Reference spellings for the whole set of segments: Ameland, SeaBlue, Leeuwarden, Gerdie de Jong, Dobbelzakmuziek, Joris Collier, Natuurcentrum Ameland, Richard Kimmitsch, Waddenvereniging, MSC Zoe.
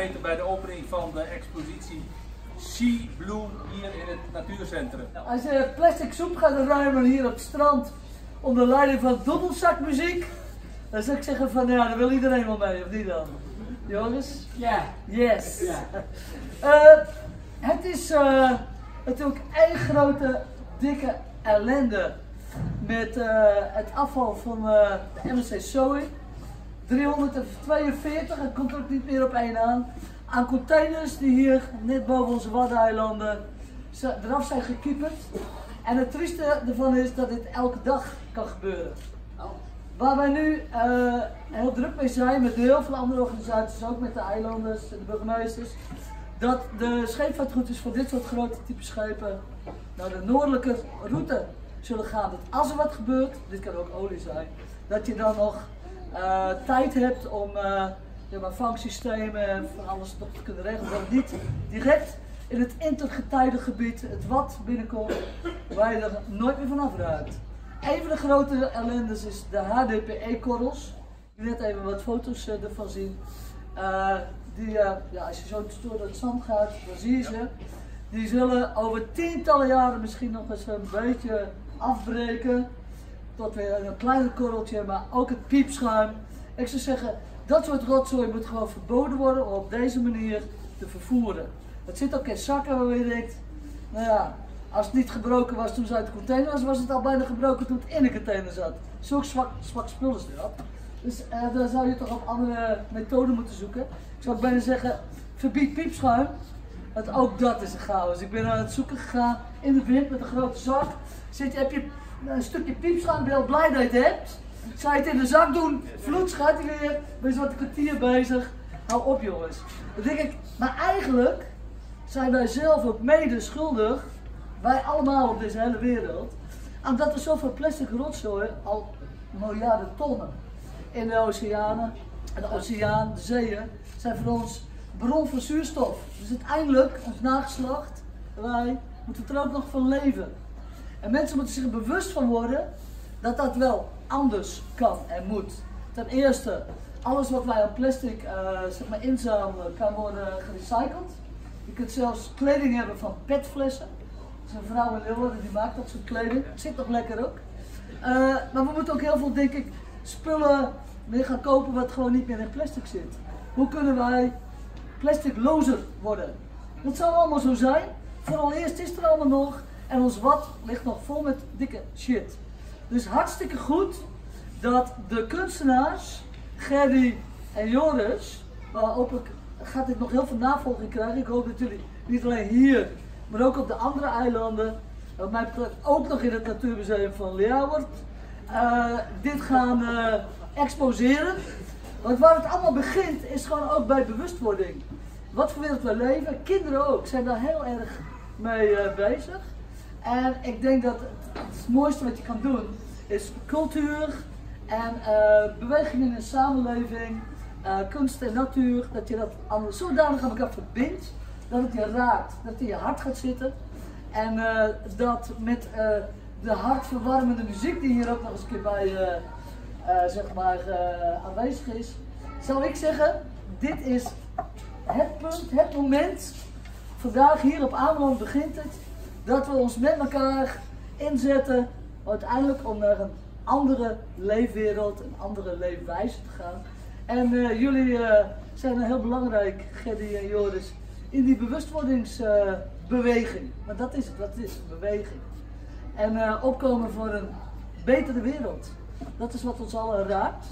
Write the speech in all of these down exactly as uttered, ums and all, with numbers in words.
heten bij de opening van de expositie SeaBlue hier in het natuurcentrum. Als je plastic soep gaat ruimen hier op het strand onder leiding van Dobbelzakmuziek, dan zou ik zeggen van ja, daar wil iedereen wel mee, of niet dan? Joris? Ja. Yes. Ja. Uh, het is uh, natuurlijk één grote dikke ellende met uh, het afval van uh, de M S C Zoe. driehonderdtweeënveertig, het komt ook niet meer op één aan, aan containers die hier net boven onze Waddeneilanden eraf zijn gekieperd. En het trieste ervan is dat dit elke dag kan gebeuren. Waar wij nu uh, heel druk mee zijn, met heel veel andere organisaties, ook met de eilanders en de burgemeesters, dat de scheepvaartroutes van dit soort grote type schepen naar de noordelijke route zullen gaan. Dat als er wat gebeurt, dit kan ook olie zijn, dat je dan nog uh, tijd hebt om uh, zeg maar, vangsystemen en van alles nog te kunnen regelen. Dat niet direct in het intergetijdengebied het wat binnenkomt, waar je er nooit meer vanaf ruikt. Een van de grote ellendes is de H D P E-korrels. Ik wil net even wat foto's uh, ervan zien. Uh, die, uh, ja, als je zo door het zand gaat, dan zie je ze. Die zullen over tientallen jaren misschien nog eens een beetje afbreken. Tot weer een kleiner korreltje, maar ook het piepschuim. Ik zou zeggen, dat soort rotzooi moet gewoon verboden worden om op deze manier te vervoeren. Het zit ook in zakken waar je denkt, nou ja, als het niet gebroken was toen ze uit de container was, was het al bijna gebroken toen het in de container zat. Zulk zwak, zwak spul is dat. Dus uh, daar zou je toch op andere methoden moeten zoeken. Ik zou bijna zeggen, verbied piepschuim. Want ook dat is een chaos. Dus ik ben aan het zoeken gegaan in de wind met een grote zak. Zit, heb je een stukje piepschuim, ben je al blij dat je het hebt. Zou je het in de zak doen, vloed gaat hij weer. Ben je wat een kwartier bezig. Hou op jongens. Dan denk ik, maar eigenlijk zijn wij zelf ook mede schuldig. Wij allemaal op deze hele wereld, aan dat er zoveel plastic rotzooi, al miljarden tonnen, in de oceanen, de oceaan, de zeeën, zijn voor ons bron van zuurstof. Dus uiteindelijk, ons nageslacht, wij moeten er ook nog van leven. En mensen moeten zich er bewust van worden dat dat wel anders kan en moet. Ten eerste, alles wat wij aan plastic uh, zeg maar inzamelen kan worden gerecycled. Je kunt zelfs kleding hebben van petflessen. Een vrouw in Leeuwarden die maakt dat soort kleding. Zit nog lekker ook. Uh, maar we moeten ook heel veel, denk ik, spullen weer gaan kopen wat gewoon niet meer in plastic zit. Hoe kunnen wij plasticlozer worden? Dat zou allemaal zo zijn. Vooraleerst is er allemaal nog. En ons wat ligt nog vol met dikke shit. Dus hartstikke goed dat de kunstenaars, Gerdie en Joris, maar hopelijk gaat dit nog heel veel navolging krijgen. Ik hoop dat jullie niet alleen hier, maar ook op de andere eilanden, wat mij betreft ook nog in het Natuurmuseum van Leeuwarden, uh, dit gaan uh, exposeren. Want waar het allemaal begint is gewoon ook bij bewustwording. Wat voor wereld we leven, kinderen ook, zijn daar heel erg mee uh, bezig. En ik denk dat het, het mooiste wat je kan doen is cultuur en uh, bewegingen in de samenleving, uh, kunst en natuur, dat je dat anders, zodanig aan elkaar verbindt. Dat het je raakt, dat het in je hart gaat zitten. En uh, dat met uh, de hartverwarmende muziek die hier ook nog eens een keer bij uh, uh, zeg maar, uh, aanwezig is. Zou ik zeggen, dit is het punt, het moment. Vandaag hier op Ameland begint het. Dat we ons met elkaar inzetten. Uiteindelijk om naar een andere leefwereld, een andere leefwijze te gaan. En uh, jullie uh, zijn heel belangrijk, Gerdie en Joris, in die bewustwordingsbeweging. Uh, maar dat is het, dat is een beweging. En uh, opkomen voor een betere wereld. Dat is wat ons allen raakt.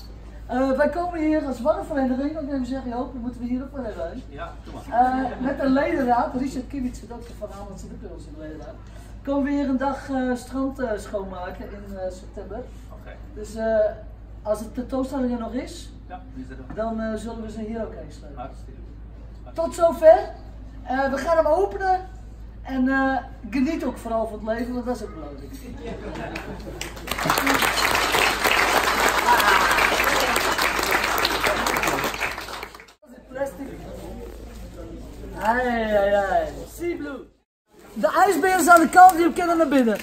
Uh, wij komen hier als Waddenvereniging, dat wil ik zeggen, joh, dan moeten we hier ook wel even heen. Ja, uh, met een ledenraad, Richard Kimmitsch, dat is van Ameland zit ook in de ledenraad. Komen we hier een dag uh, strand uh, schoonmaken in uh, september. Okay. Dus uh, als de tentoonstelling er nog is, ja, dan uh, zullen we ze hier ook heen slepen. Tot zover. Uh, we gaan hem openen en uh, geniet ook vooral van het leven, want dat is ook belangrijk. Plastic. Ai, ai, ai. SeaBlue. De ijsbeer aan de kant, die kunnen naar binnen.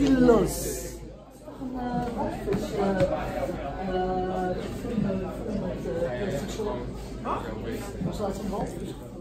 kilo's. Wat is dat?